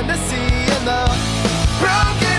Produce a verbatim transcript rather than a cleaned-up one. To see in the broken